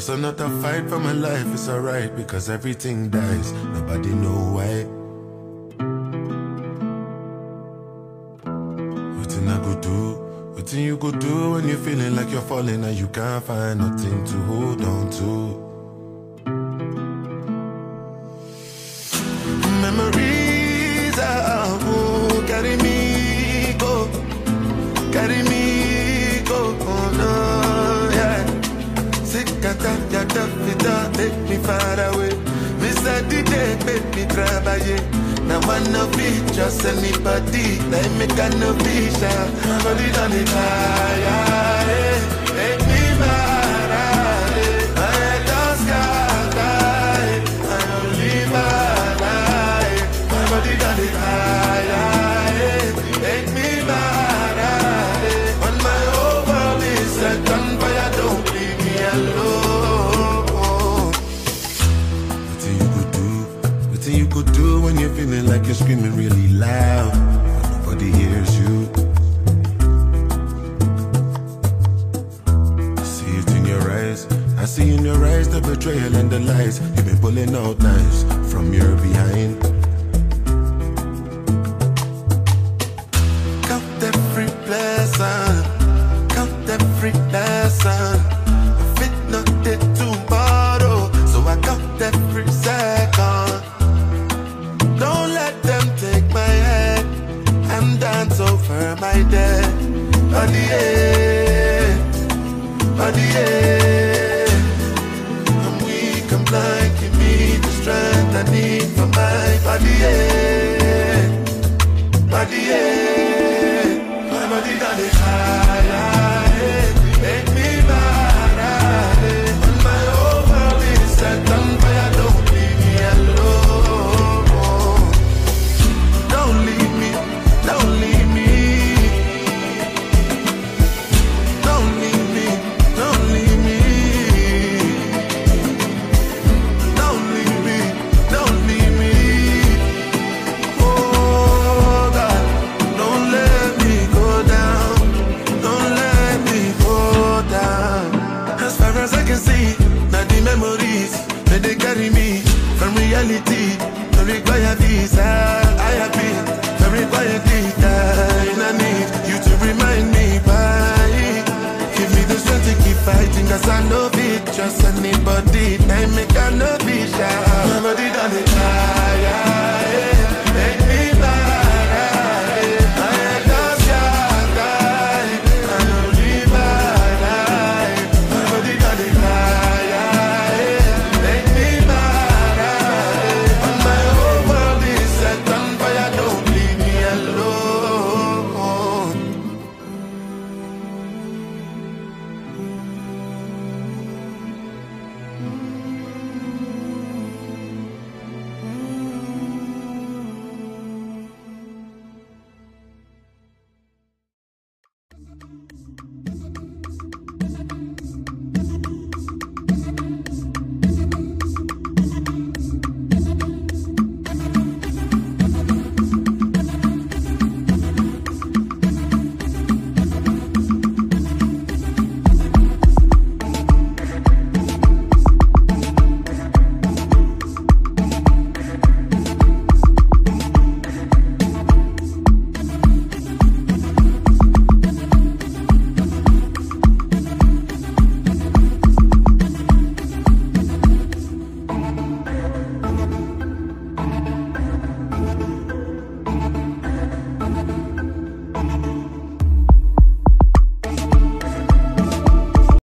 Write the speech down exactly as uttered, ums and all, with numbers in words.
So not a fight for my life, it's alright, because everything dies, nobody know why. What'in I go do, what'in you go do when you're feeling like you're falling and you can't find nothing to hold on to? Memories are oh, carry me, go, carry me, go, oh no. Take me far away, Mister D J, make me trabaye. Now I no be just anybody, I make a no be shy. But it don't die, make me mad, I don't scatter, I don't live a lie. But it don't die. When you're feeling like you're screaming really loud, nobody hears you. I see it in your eyes, I see in your eyes the betrayal and the lies. You've been pulling out knives from your behind. Count every blessing, count every lesson. If it not did tomorrow, so I count every second. Don't let them take my head and dance over my death. On the air, on the air, I'm weak, I'm blind, give me the strength I need for my body. On the air, my body done it high. Make me mad, on my over this set on fire. Don't leave me alone. Don't require visa, I have been. Don't require data, and I need you to remind me why. Give me the strength to keep fighting, cause I know it. Just anybody, I make a